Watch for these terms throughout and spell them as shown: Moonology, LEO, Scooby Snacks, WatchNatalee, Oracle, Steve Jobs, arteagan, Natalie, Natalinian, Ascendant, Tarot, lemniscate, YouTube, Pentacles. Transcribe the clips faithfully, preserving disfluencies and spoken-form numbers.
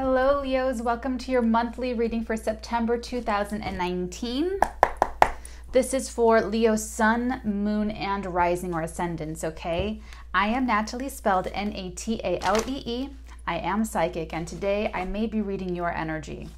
Hello, Leos. Welcome to your monthly reading for September two thousand nineteen. This is for Leo sun, moon, and rising or ascendants, okay? I am Natalie, spelled N A T A L E E. I am psychic, and today I may be reading your energy.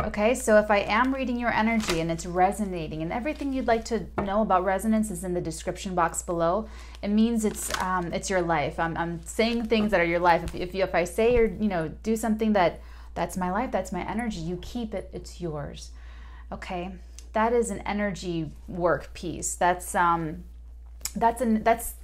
Okay, so if I am reading your energy and it's resonating, and everything you'd like to know about resonance is in the description box below, it means it's um, it's your life. I'm, I'm saying things that are your life. If, if, you, if I say or, you know, do something that that's my life, that's my energy, you keep it, it's yours. Okay, that is an energy work piece. That's, um, that's, an, that's,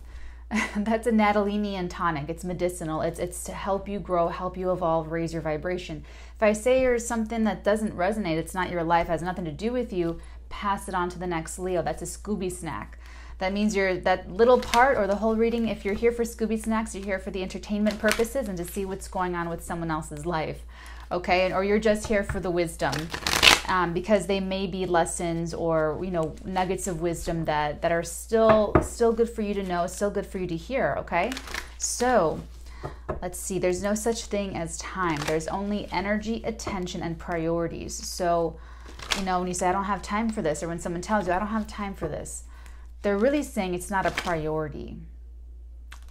that's a Natalinian tonic. It's medicinal. It's it's to help you grow, help you evolve, raise your vibration. If I say you're something that doesn't resonate, it's not your life, has nothing to do with you, pass it on to the next Leo. That's a Scooby snack. That means you're that little part or the whole reading. If you're here for Scooby Snacks, you're here for the entertainment purposes and to see what's going on with someone else's life, okay? And, or you're just here for the wisdom. Um, because they may be lessons or, you know, nuggets of wisdom that, that are still, still good for you to know, still good for you to hear, okay? So, let's see. There's no such thing as time. There's only energy, attention, and priorities. So, you know, when you say, I don't have time for this, or when someone tells you, I don't have time for this, they're really saying it's not a priority.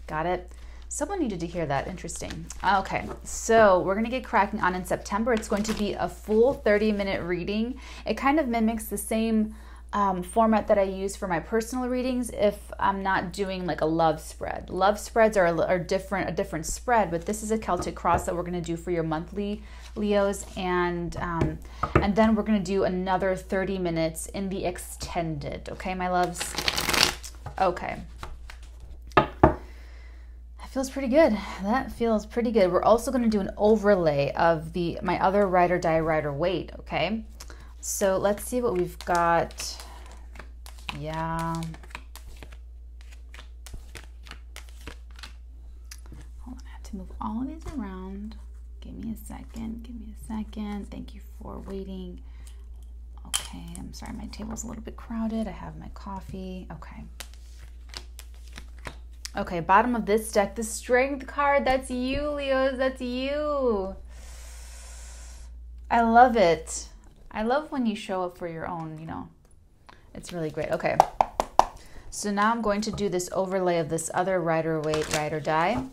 Got it? Someone needed to hear that. Interesting. Okay, so we're going to get cracking on in September. It's going to be a full thirty minute reading. It kind of mimics the same um, format that I use for my personal readings if I'm not doing like a love spread. Love spreads are, are different, a different spread, but this is a Celtic cross that we're going to do for your monthly Leos. And, um, and then we're going to do another thirty minutes in the extended. Okay, my loves? Okay. Feels pretty good. That feels pretty good. We're also going to do an overlay of the my other ride or die, ride or wait, okay? So let's see what we've got. Yeah. Hold on, I have to move all of these around. Give me a second. Give me a second. Thank you for waiting. Okay, I'm sorry. My table's a little bit crowded. I have my coffee. Okay. Okay, bottom of this deck, the Strength card. That's you, Leos. That's you. I love it. I love when you show up for your own, you know. It's really great. Okay. So now I'm going to do this overlay of this other ride or wait, ride or die.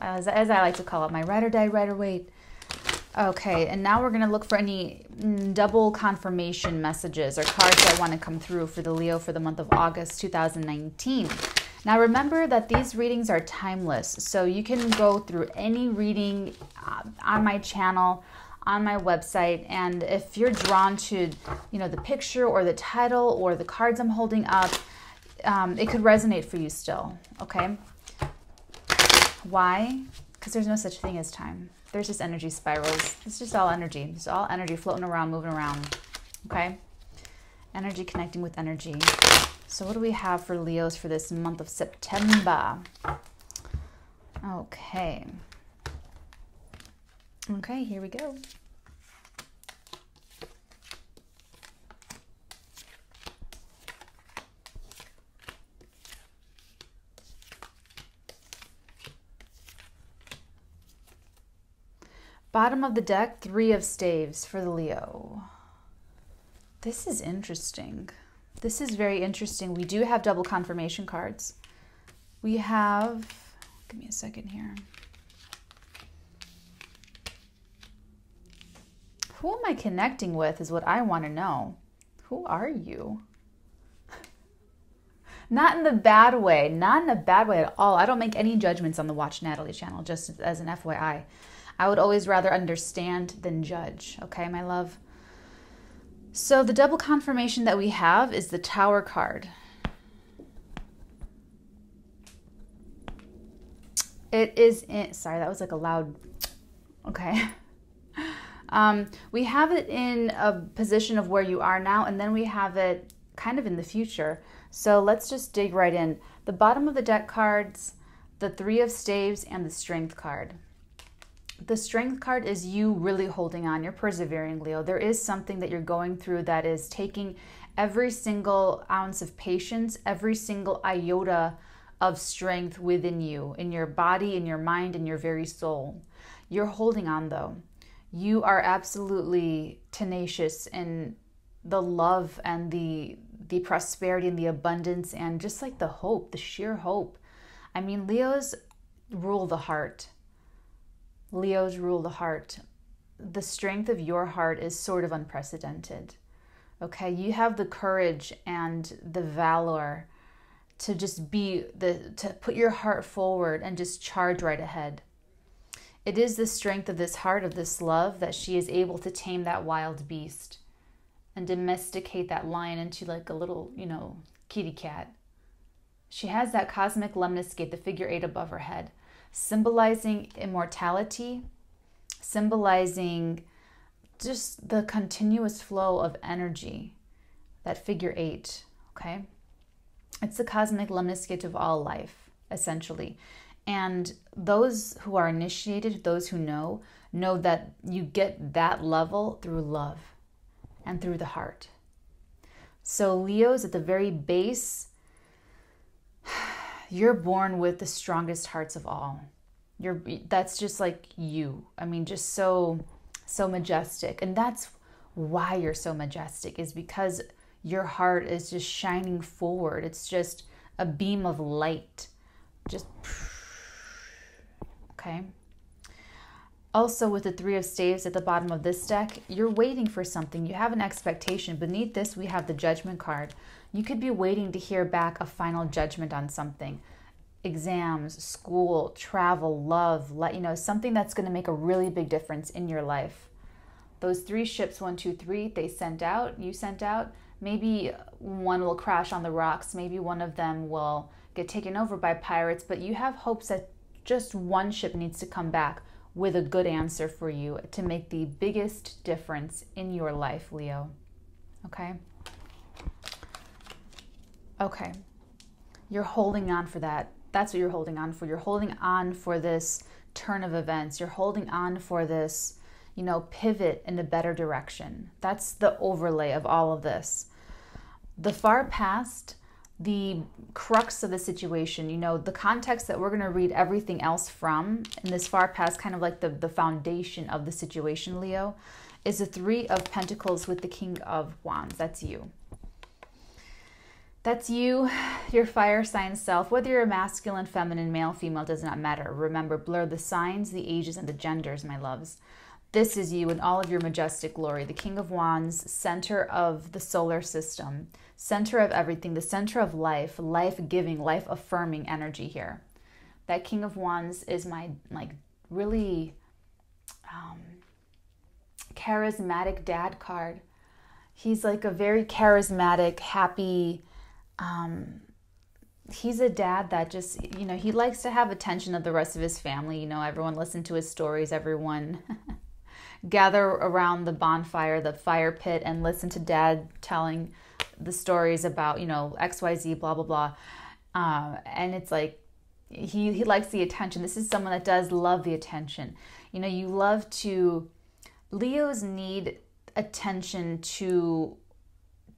As, as I like to call it, my ride or die, ride or wait. Okay, and now we're going to look for any double confirmation messages or cards that want to come through for the Leo for the month of August two thousand nineteen. Now remember that these readings are timeless, so you can go through any reading uh, on my channel, on my website, and if you're drawn to, you know, the picture or the title or the cards I'm holding up, um, it could resonate for you still, okay? Why? Because there's no such thing as time. There's just energy spirals. It's just all energy. It's all energy floating around, moving around, okay? Energy connecting with energy. So what do we have for Leos for this month of September? Okay. Okay, here we go. Bottom of the deck, three of staves for the Leo. This is interesting. This is very interesting. We do have double confirmation cards. We have, give me a second here. Who am I connecting with is what I want to know. Who are you? Not in the bad way, not in a bad way at all. I don't make any judgments on the Watch Natalee channel, just as an F Y I. I would always rather understand than judge, okay, my love? So the double confirmation that we have is the Tower card. It is in, sorry, that was like a loud, okay. Um, we have it in a position of where you are now, and then we have it kind of in the future. So let's just dig right in. The bottom of the deck cards, the Three of Staves, and the Strength card. The Strength card is you really holding on. You're persevering, Leo. There is something that you're going through that is taking every single ounce of patience, every single iota of strength within you, in your body, in your mind, in your very soul. You're holding on, though. you are absolutely tenacious in the love and the the prosperity and the abundance and just like the hope, the sheer hope. I mean, Leos rule the heart. Leos rule the heart. The strength of your heart is sort of unprecedented. Okay, you have the courage and the valor to just be the to put your heart forward and just charge right ahead. It is the strength of this heart, of this love, that she is able to tame that wild beast and domesticate that lion into like a little, you know, kitty cat. She has that cosmic lemniscate, the figure eight above her head, symbolizing immortality, symbolizing just the continuous flow of energy, that figure eight, okay? It's the cosmic lemniscate of all life, essentially. And those who are initiated, those who know, know that you get that level through love and through the heart. So Leos, at the very base, you're born with the strongest hearts of all. You're, that's just like you. I mean, just so, so majestic. And that's why you're so majestic, is because your heart is just shining forward. It's just a beam of light. Just, okay. Also, with the three of staves at the bottom of this deck, you're waiting for something. You have an expectation. Beneath this, we have the judgment card. You could be waiting to hear back a final judgment on something. Exams, school, travel, love, let you know, something that's going to make a really big difference in your life. Those three ships, one, two, three, they sent out, you sent out. Maybe one will crash on the rocks. Maybe one of them will get taken over by pirates, but you have hopes that just one ship needs to come back with a good answer for you to make the biggest difference in your life, Leo. Okay? Okay. You're holding on for that. That's what you're holding on for. You're holding on for this turn of events. You're holding on for this, you know, pivot in a better direction. That's the overlay of all of this. The far past, the crux of the situation, you know, the context that we're going to read everything else from, in this far past, kind of like the, the foundation of the situation, Leo, is the Three of Pentacles with the King of Wands. That's you. That's you, your fire sign self. Whether you're masculine, feminine, male, female, does not matter. Remember, blur the signs, the ages, and the genders, my loves. This is you in all of your majestic glory. The King of Wands, center of the solar system, center of everything, the center of life, life-giving, life-affirming energy here. That King of Wands is my, like, really um, charismatic dad card. He's like a very charismatic, happy... Um, he's a dad that just, you know, he likes to have attention of the rest of his family. You know, everyone listen to his stories, everyone gather around the bonfire, the fire pit, and listen to dad telling the stories about, you know, X Y Z, blah, blah, blah. Uh, and it's like, he, he likes the attention. This is someone that does love the attention. You know, you love to, Leos need attention to,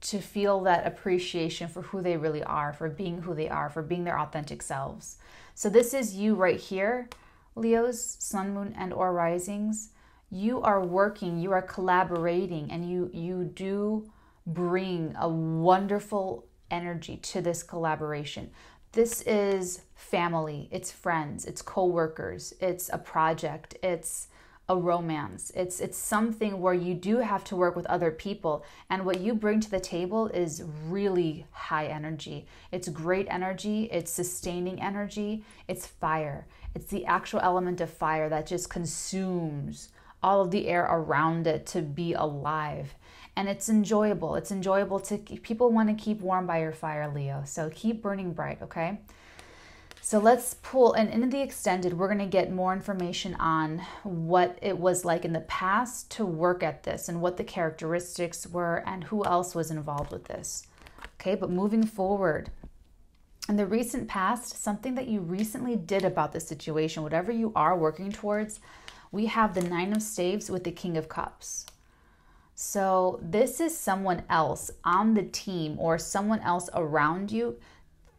to feel that appreciation for who they really are, for being who they are, for being their authentic selves. So this is you right here, Leos, sun, moon, and or risings. You are working, you are collaborating, and you, you do bring a wonderful energy to this collaboration. This is family, it's friends, it's co-workers, it's a project, it's a romance. It's it's something where you do have to work with other people, and what you bring to the table is really high energy. It's great energy, it's sustaining energy, it's fire. It's the actual element of fire that just consumes all of the air around it to be alive. And it's enjoyable. It's enjoyable to people want to keep warm by your fire, Leo. So keep burning bright, okay? So let's pull, and in the extended, we're going to get more information on what it was like in the past to work at this and what the characteristics were and who else was involved with this. Okay, but moving forward, in the recent past, something that you recently did about this situation, whatever you are working towards, we have the Nine of Staves with the King of Cups. So this is someone else on the team or someone else around you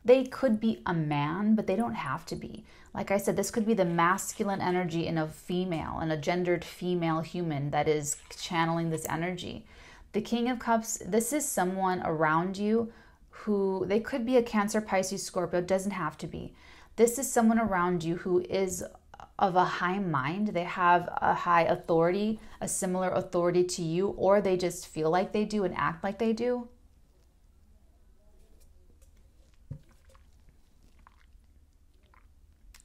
They could be a man, but they don't have to be. Like I said, this could be the masculine energy in a female, in a gendered female human that is channeling this energy. The King of Cups, this is someone around you who, they could be a Cancer, Pisces, Scorpio, doesn't have to be. This is someone around you who is of a high mind. They have a high authority, a similar authority to you, or they just feel like they do and act like they do.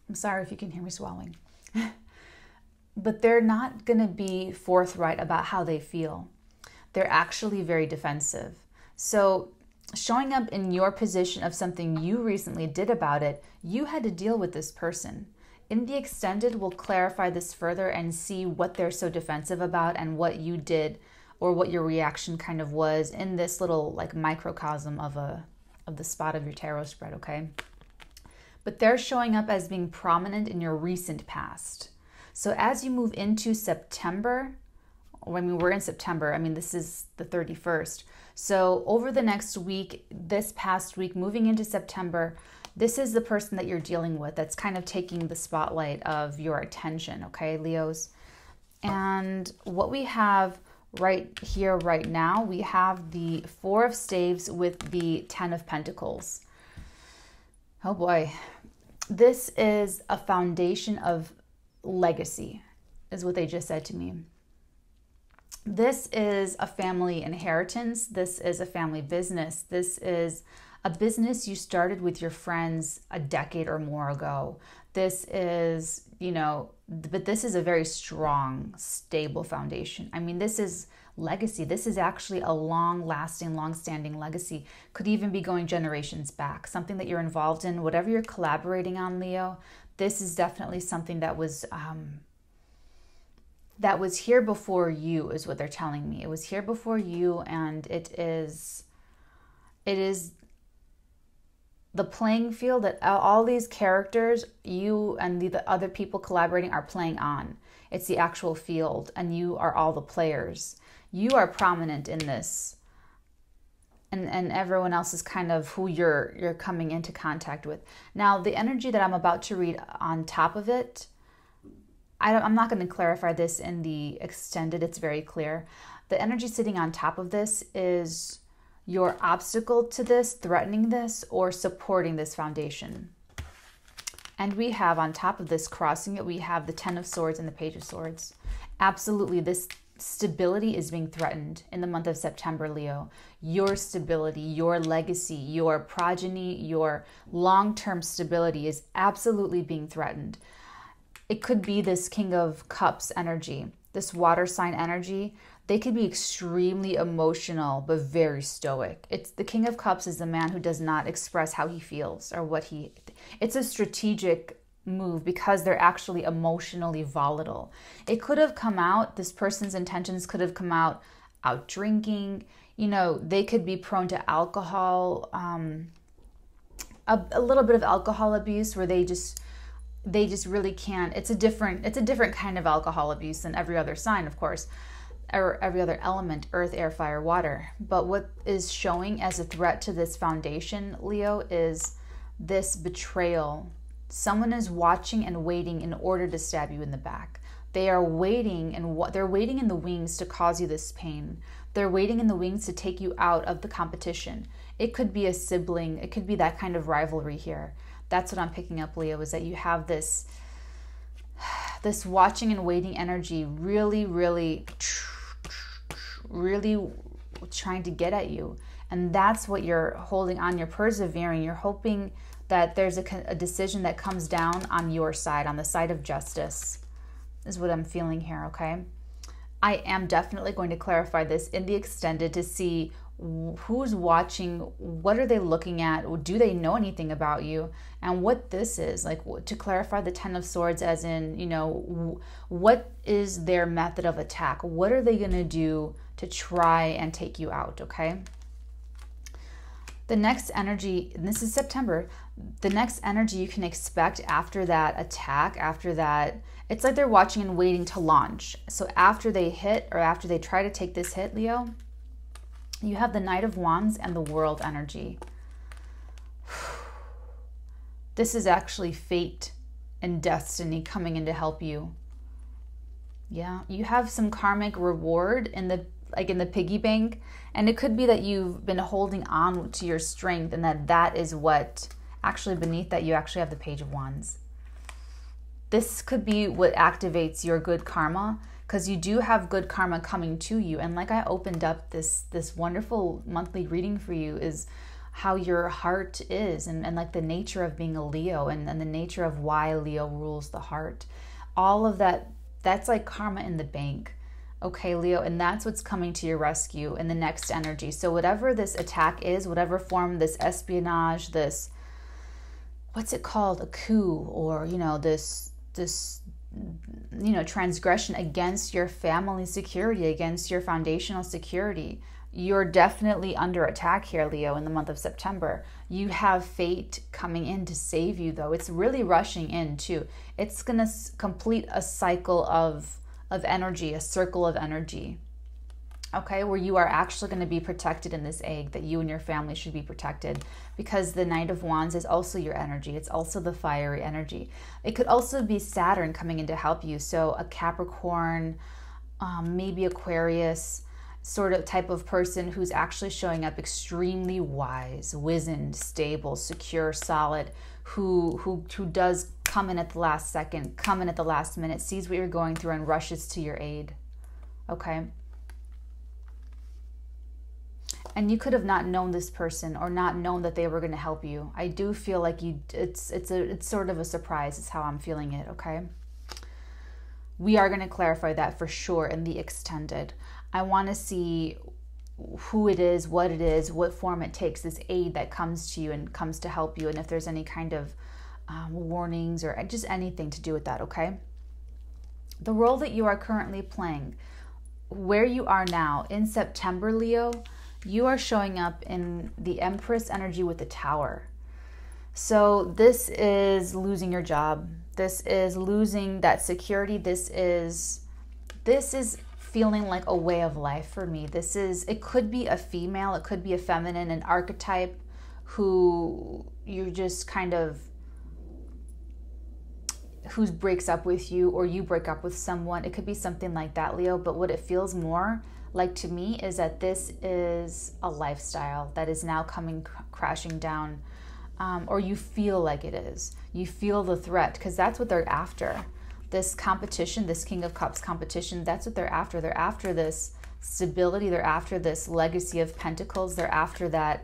I'm sorry if you can hear me swallowing. But they're not going to be forthright about how they feel. They're actually very defensive. So showing up in your position of something you recently did about it, you had to deal with this person. In the extended, we'll clarify this further and see what they're so defensive about and what you did or what your reaction kind of was in this little like microcosm of a of the spot of your tarot spread, okay? But they're showing up as being prominent in your recent past. So as you move into September, I mean, we're in September, I mean, this is the thirty-first. So over the next week, this past week, moving into September, this is the person that you're dealing with that's kind of taking the spotlight of your attention, okay, Leos? And what we have right here, right now, we have the Four of Staves with the Ten of Pentacles. Oh boy, this is a foundation of legacy, is what they just said to me. This is a family inheritance. This is a family business. This is a business you started with your friends a decade or more ago. This is, you know, but this is a very strong, stable foundation. I mean, this is legacy. This is actually a long-lasting, long-standing legacy. Could even be going generations back. Something that you're involved in, whatever you're collaborating on, Leo, this is definitely something that was um, that was here before you, is what they're telling me. It was here before you, and it is, it is the playing field that all these characters, you and the, the other people collaborating, are playing on. It's the actual field, and you are all the players. You are prominent in this, and and everyone else is kind of who you're you're coming into contact with. Now, the energy that I'm about to read on top of it, I don't, I'm not going to clarify this in the extended. It's very clear. The energy sitting on top of this is your obstacle to this, threatening this, or supporting this foundation. And we have on top of this, crossing it, we have the Ten of Swords and the Page of Swords. Absolutely, this stability is being threatened in the month of September, Leo. Your stability, your legacy, your progeny, your long-term stability is absolutely being threatened. It could be this King of Cups energy, this water sign energy. They could be extremely emotional, but very stoic. It's the King of Cups is the man who does not express how he feels or what he, it's a strategic move because they're actually emotionally volatile. It could have come out, this person's intentions could have come out, out drinking, you know, they could be prone to alcohol, um, a, a little bit of alcohol abuse where they just, they just really can't, it's a different, it's a different kind of alcohol abuse than every other sign, of course, or every other element, earth, air, fire, water. But what is showing as a threat to this foundation, Leo, is this betrayal. Someone is watching and waiting in order to stab you in the back. They are waiting, and they're waiting in the wings to cause you this pain. They're waiting in the wings to take you out of the competition. It could be a sibling. It could be that kind of rivalry here. That's what I'm picking up, Leo, is that you have this, this watching and waiting energy really, really, really trying to get at you. And that's what you're holding on. You're persevering. You're hoping that there's a, a decision that comes down on your side, on the side of justice, is what I'm feeling here, okay? I am definitely going to clarify this in the extended to see who's watching, what are they looking at, do they know anything about you, and what this is, like to clarify the Ten of Swords as in, you know, what is their method of attack? What are they going to do to try and take you out, okay? The next energy, and this is September, the next energy you can expect after that attack, after that, it's like they're watching and waiting to launch. So after they hit or after they try to take this hit, Leo, you have the Knight of Wands and the World energy. This is actually fate and destiny coming in to help you. Yeah, you have some karmic reward in the like in the piggy bank, and it could be that you've been holding on to your strength, and that that is what actually beneath that you actually have the Page of Wands. This could be what activates your good karma, because you do have good karma coming to you. And like I opened up this this wonderful monthly reading for you is how your heart is, and, and like the nature of being a Leo, and, and the nature of why Leo rules the heart. All of that, that's like karma in the bank. Okay, Leo, and that's what's coming to your rescue in the next energy. So whatever this attack is, whatever form, this espionage, this, what's it called, a coup, or, you know, this, this, you know, transgression against your family security, against your foundational security. You're definitely under attack here, Leo, in the month of September. You have fate coming in to save you, though. It's really rushing in, too. It's going to complete a cycle of of energy, a circle of energy, okay, where you are actually going to be protected in this egg, that you and your family should be protected, because the Knight of Wands is also your energy. It's also the fiery energy. It could also be Saturn coming in to help you, so a Capricorn, um, maybe Aquarius sort of type of person who's actually showing up extremely wise, wizened, stable, secure, solid, who who who does come in at the last second, come in at the last minute, sees what you're going through and rushes to your aid, okay? And you could have not known this person or not known that they were going to help you. I do feel like you, it's, it's, a, it's sort of a surprise is how I'm feeling it, okay? We are going to clarify that for sure in the extended. I want to see who it is, what it is, what form it takes, this aid that comes to you and comes to help you, and if there's any kind of Um, warnings or just anything to do with that, okay? The role that you are currently playing, where you are now in September, Leo, you are showing up in the Empress energy with the Tower. So this is losing your job. This is losing that security. This is, this is feeling like a way of life for me. This is, it could be a female, it could be a feminine, an archetype who you're just kind of, who breaks up with you, or you break up with someone. It could be something like that, Leo, but what it feels more like to me is that this is a lifestyle that is now coming cr crashing down, um, or you feel like it is. You feel the threat, because that's what they're after. This competition, this King of Cups competition, that's what they're after. They're after this stability. They're after this legacy of pentacles. They're after that,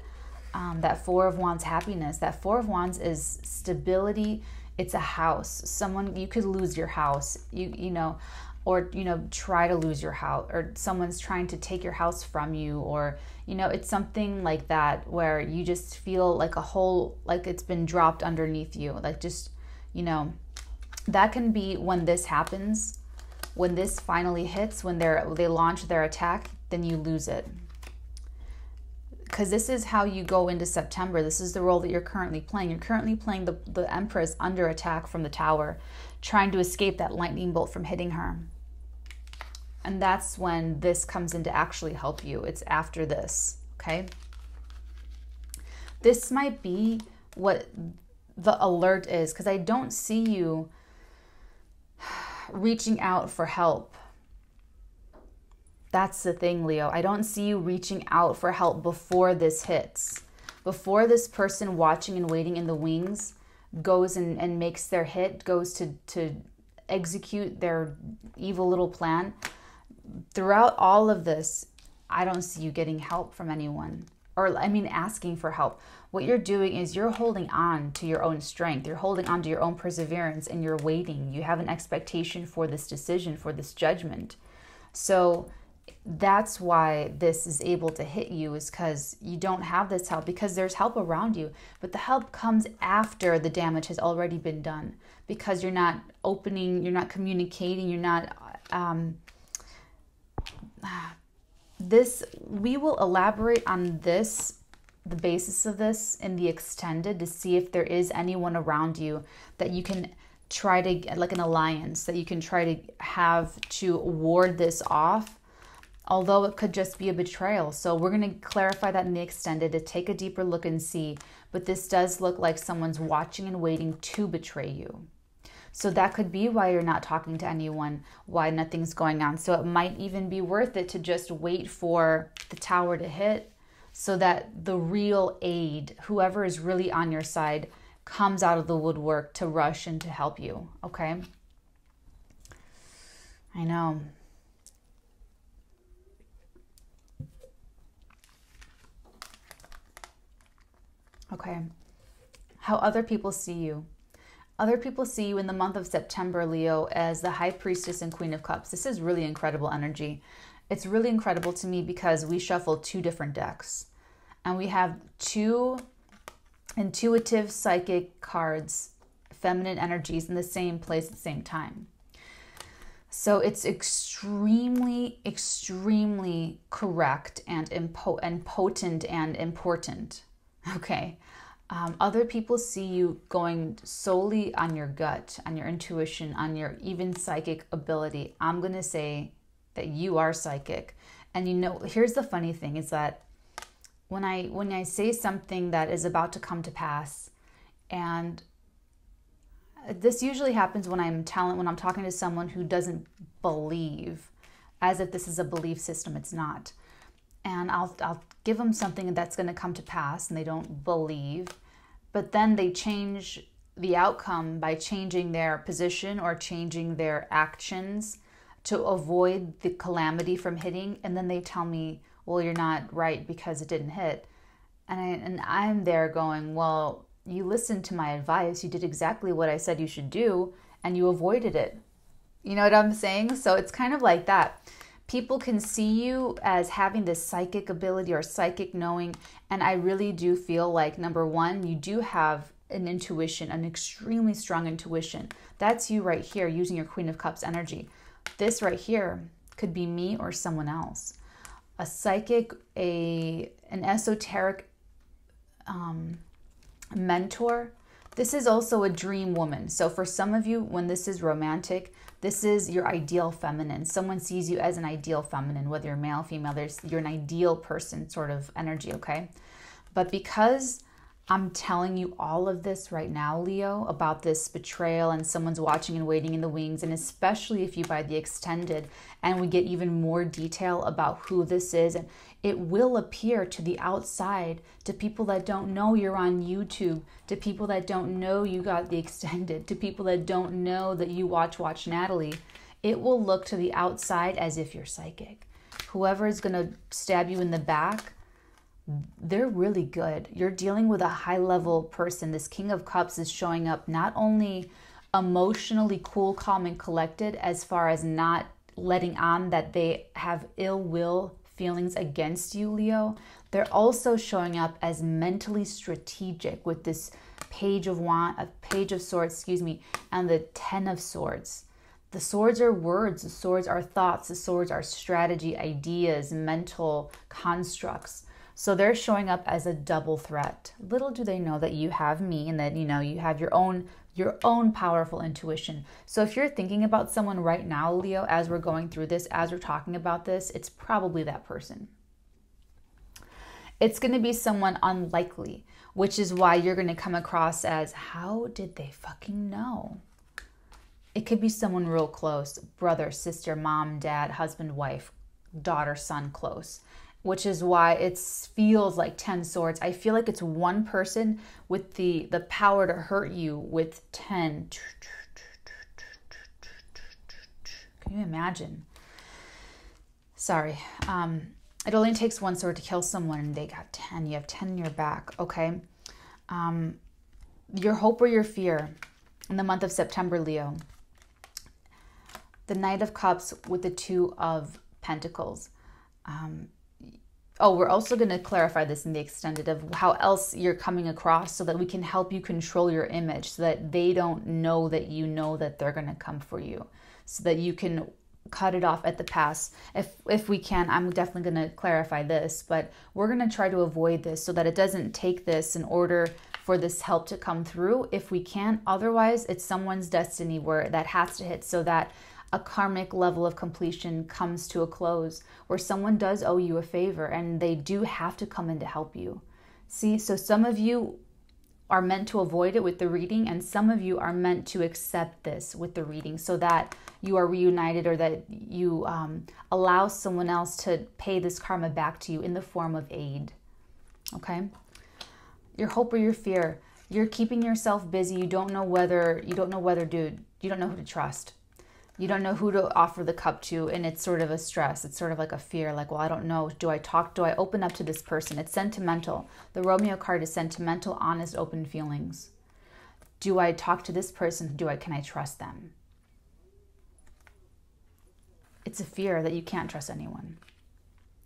um, that Four of Wands happiness. That Four of Wands is stability. It's a house. Someone, you could lose your house, you you know, or, you know, try to lose your house, or someone's trying to take your house from you, or, you know, it's something like that where you just feel like a hole, like it's been dropped underneath you. Like just, you know, that can be when this happens, when this finally hits, when they're, they launch their attack, then you lose it. Because this is how you go into September. This is the role that you're currently playing. You're currently playing the, the Empress under attack from the Tower, trying to escape that lightning bolt from hitting her. And that's when this comes in to actually help you. It's after this, okay? This might be what the alert is, because I don't see you reaching out for help. That's the thing, Leo. I don't see you reaching out for help before this hits. Before this person watching and waiting in the wings goes and, and makes their hit, goes to, to execute their evil little plan. Throughout all of this, I don't see you getting help from anyone. Or, I mean, asking for help. What you're doing is you're holding on to your own strength. You're holding on to your own perseverance, and you're waiting. You have an expectation for this decision, for this judgment. So that's why this is able to hit you, is because you don't have this help, because there's help around you, but the help comes after the damage has already been done, because you're not opening, you're not communicating, you're not, um, this, we will elaborate on this, the basis of this in the extended, to see if there is anyone around you that you can try to, like an alliance that you can try to have to ward this off. although it could just be a betrayal. So we're going to clarify that in the extended to take a deeper look and see. But this does look like someone's watching and waiting to betray you. So that could be why you're not talking to anyone, why nothing's going on. So it might even be worth it to just wait for the tower to hit so that the real aid, whoever is really on your side, comes out of the woodwork to rush and to help you, okay? I know. Okay. How other people see you. Other people see you in the month of September, Leo, as the High Priestess and Queen of Cups. This is really incredible energy. It's really incredible to me because we shuffle two different decks. And we have two intuitive psychic cards, feminine energies, in the same place at the same time. So it's extremely, extremely correct and, impo and potent and important. Okay. Um, other people see you going solely on your gut, on your intuition, on your even psychic ability. I'm going to say that you are psychic. And you know, here's the funny thing is that when I, when I say something that is about to come to pass, and this usually happens when I'm talent, when I'm talking to someone who doesn't believe, as if this is a belief system, it's not. And I'll, I'll give them something that's going to come to pass and they don't believe, but then they change the outcome by changing their position or changing their actions to avoid the calamity from hitting. And then they tell me, well, you're not right because it didn't hit. And, I, and I'm there going, well, you listened to my advice. You did exactly what I said you should do and you avoided it. You know what I'm saying? So it's kind of like that. People can see you as having this psychic ability or psychic knowing, and I really do feel like, number one, you do have an intuition, an extremely strong intuition. That's you right here using your Queen of Cups energy. This right here could be me or someone else. A psychic, a an esoteric um, mentor. This is also a dream woman. So for some of you, when this is romantic, this is your ideal feminine. Someone sees you as an ideal feminine, whether you're male, female, there's, you're an ideal person sort of energy, okay? But because I'm telling you all of this right now, Leo, about this betrayal and someone's watching and waiting in the wings, and especially if you buy the extended and we get even more detail about who this is, and it will appear to the outside, to people that don't know you're on YouTube, to people that don't know you got the extended, to people that don't know that you watch Watch Natalie, it will look to the outside as if you're psychic. Whoever is going to stab you in the back, they're really good. You're dealing with a high level person. This King of Cups is showing up not only emotionally cool, calm, and collected as far as not letting on that they have ill will feelings against you, Leo. They're also showing up as mentally strategic with this page of wand, a page of swords, excuse me, and the ten of swords. The swords are words. The swords are thoughts. The swords are strategy, ideas, mental constructs. So they're showing up as a double threat. Little do they know that you have me and that, you know, you have your own, your own powerful intuition. So if you're thinking about someone right now, Leo, as we're going through this, as we're talking about this, it's probably that person. It's going to be someone unlikely, which is why you're going to come across as, how did they fucking know? It could be someone real close, brother, sister, mom, dad, husband, wife, daughter, son, close. Which is why it feels like ten swords. I feel like it's one person with the, the power to hurt you with ten. Can you imagine? Sorry. Um, it only takes one sword to kill someone and they got ten. You have ten in your back, okay? Um, your hope or your fear in the month of September, Leo. The Knight of Cups with the Two of Pentacles. Um... Oh, we're also going to clarify this in the extended of how else you're coming across so that we can help you control your image so that they don't know that you know that they're going to come for you so that you can cut it off at the pass. If, if we can, I'm definitely going to clarify this, but we're going to try to avoid this so that it doesn't take this in order for this help to come through if we can. Otherwise, it's someone's destiny where that has to hit so that a karmic level of completion comes to a close, where someone does owe you a favor and they do have to come in to help you. See, so some of you are meant to avoid it with the reading, and some of you are meant to accept this with the reading so that you are reunited, or that you um, allow someone else to pay this karma back to you in the form of aid. Okay? Your hope or your fear. You're keeping yourself busy. You don't know whether, you don't know whether, dude, you don't know who to trust. You don't know who to offer the cup to, and it's sort of a stress. It's sort of like a fear, like, well, I don't know. Do I talk? Do I open up to this person? It's sentimental. The Romeo card is sentimental, honest, open feelings. Do I talk to this person? Do I, can I trust them? It's a fear that you can't trust anyone.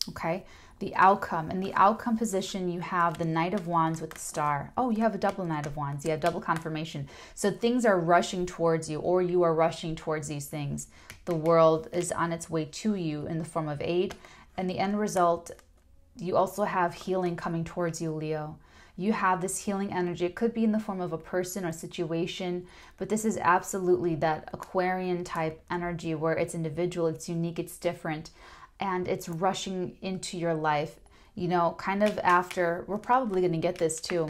Okay? The outcome. In the outcome position, you have the Knight of Wands with the star. Oh, you have a double Knight of Wands. You have double confirmation. So things are rushing towards you, or you are rushing towards these things. The world is on its way to you in the form of aid. And the end result, you also have healing coming towards you, Leo. You have this healing energy. It could be in the form of a person or situation, but this is absolutely that Aquarian type energy where it's individual, it's unique, it's different. And it's rushing into your life, you know, kind of after, we're probably going to get this too.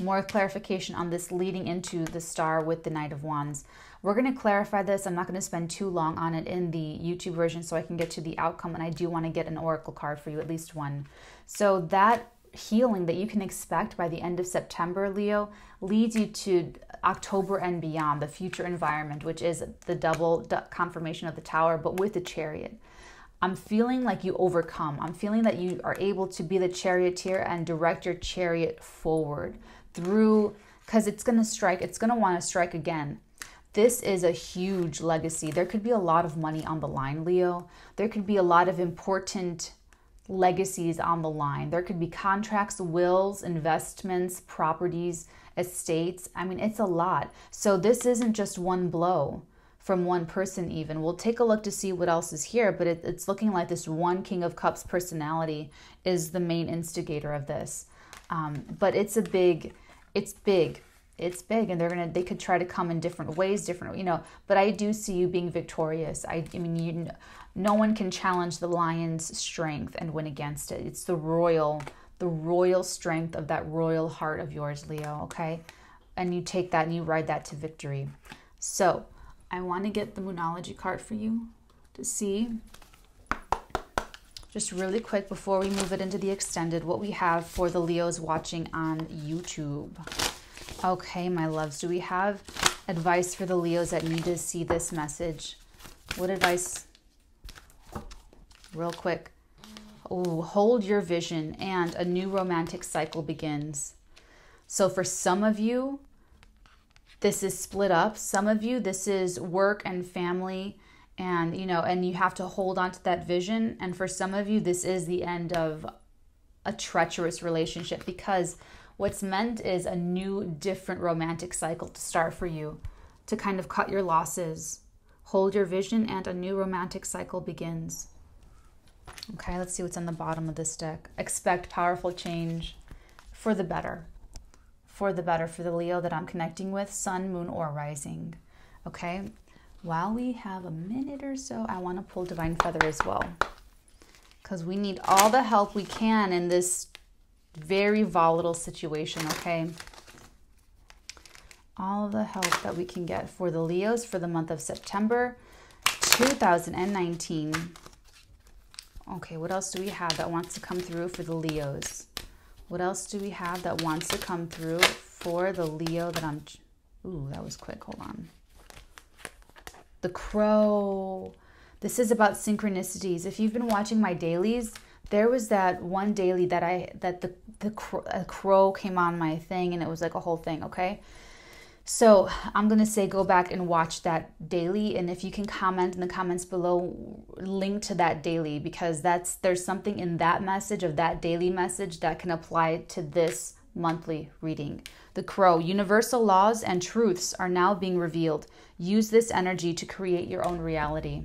More clarification on this leading into the star with the Knight of Wands. We're going to clarify this. I'm not going to spend too long on it in the YouTube version so I can get to the outcome. And I do want to get an Oracle card for you, at least one. So that healing that you can expect by the end of September, Leo, leads you to October and beyond, the future environment, which is the double confirmation of the tower, but with the chariot. I'm feeling like you overcome. I'm feeling that you are able to be the charioteer and direct your chariot forward through, because it's going to strike, it's going to want to strike again. This is a huge legacy. There could be a lot of money on the line, Leo. There could be a lot of important legacies on the line. There could be contracts, wills, investments, properties, estates. I mean, it's a lot. So this isn't just one blow from one person even. We'll take a look to see what else is here, but it, it's looking like this one King of Cups personality is the main instigator of this. Um, but it's a big, it's big, it's big, and they're gonna, they could try to come in different ways, different, you know, but I do see you being victorious. I, I mean, you know, no one can challenge the lion's strength and win against it. It's the royal, the royal strength of that royal heart of yours, Leo, okay? And you take that and you ride that to victory. So I want to get the Moonology card for you to see. Just really quick before we move it into the extended, what we have for the Leos watching on YouTube. Okay, my loves, do we have advice for the Leos that need to see this message? What advice? Real quick. Ooh, hold your vision and a new romantic cycle begins. So for some of you, this is split up. Some of you, this is work and family, and you know, and you have to hold on to that vision. And for some of you, this is the end of a treacherous relationship, because what's meant is a new, different romantic cycle to start for you, to kind of cut your losses. Hold your vision and a new romantic cycle begins. Okay, let's see what's on the bottom of this deck. Expect powerful change for the better. For the better for the Leo that I'm connecting with, sun, moon, or rising. Okay, while we have a minute or so, I want to pull Divine Feather as well, because we need all the help we can in this very volatile situation, okay? All the help that we can get for the Leos for the month of September two thousand nineteen. Okay, what else do we have that wants to come through for the Leos? What else do we have that wants to come through for the Leo that I'm... Ooh, that was quick. Hold on. The Crow. This is about synchronicities. If you've been watching my dailies, there was that one daily that I that the, the crow, a crow came on my thing, and it was like a whole thing, okay? So I'm going to say go back and watch that daily. And if you can comment in the comments below, link to that daily, because that's there's something in that message of that daily message that can apply to this monthly reading. The Crow, universal laws and truths are now being revealed. Use this energy to create your own reality.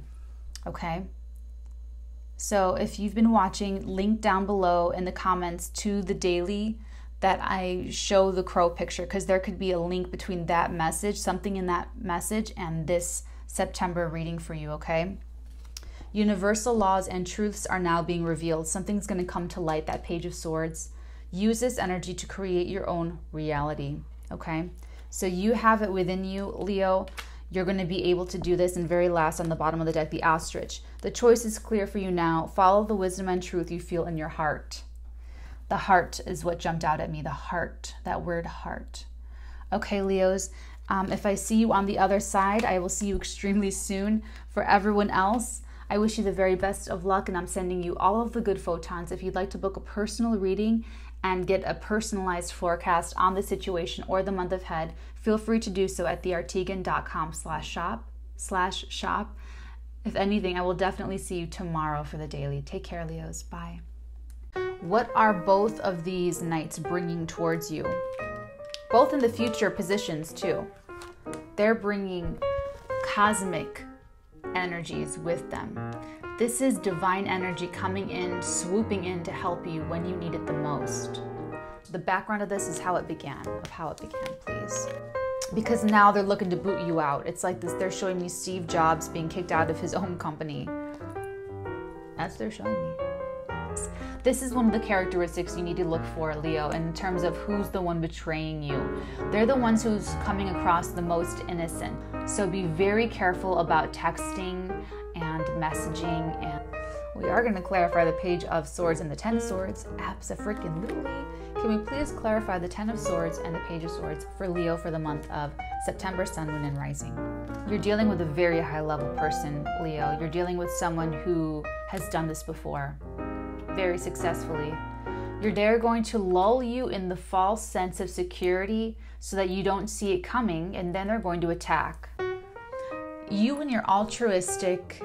Okay. So if you've been watching, link down below in the comments to the daily that I show the crow picture, because there could be a link between that message, something in that message, and this September reading for you, okay? Universal laws and truths are now being revealed. Something's going to come to light, that Page of Swords. Use this energy to create your own reality, okay? So you have it within you, Leo. You're going to be able to do this. And very last on the bottom of the deck, the ostrich. The choice is clear for you now. Follow the wisdom and truth you feel in your heart. The heart is what jumped out at me. The heart, that word heart. Okay, Leos, um, if I see you on the other side, I will see you extremely soon. For everyone else, I wish you the very best of luck, and I'm sending you all of the good photons. If you'd like to book a personal reading and get a personalized forecast on the situation or the month ahead, feel free to do so at the arteagan dot com slash shop slash shop. If anything, I will definitely see you tomorrow for the daily. Take care, Leos. Bye. What are both of these knights bringing towards you? Both in the future positions too. They're bringing cosmic energies with them. This is divine energy coming in, swooping in to help you when you need it the most. The background of this is how it began, of how it began, please. Because now they're looking to boot you out. It's like this, they're showing me Steve Jobs being kicked out of his own company. That's what they're showing me. This is one of the characteristics you need to look for, Leo, in terms of who's the one betraying you. They're the ones who's coming across the most innocent. So be very careful about texting and messaging. And we are going to clarify the Page of Swords and the Ten of Swords. Abso-freaking-lutely. Can we please clarify the Ten of Swords and the Page of Swords for Leo for the month of September, Sun, Moon, and Rising? You're dealing with a very high-level person, Leo. You're dealing with someone who has done this before. Very successfully. You're they're going to lull you in the false sense of security so that you don't see it coming, and then they're going to attack. You and your altruistic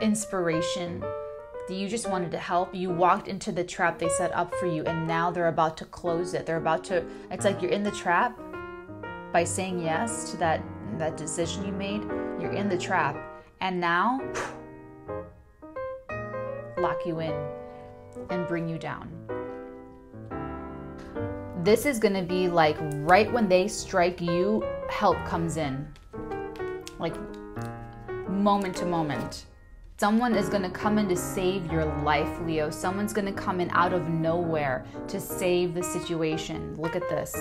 inspiration that you just wanted to help, you walked into the trap they set up for you, and now they're about to close it. They're about to, it's like you're in the trap by saying yes to that, that decision you made. You're in the trap, and now lock you in and bring you down. This is going to be like right when they strike you, help comes in. Like moment to moment. Someone is going to come in to save your life, Leo. Someone's going to come in out of nowhere to save the situation. Look at this.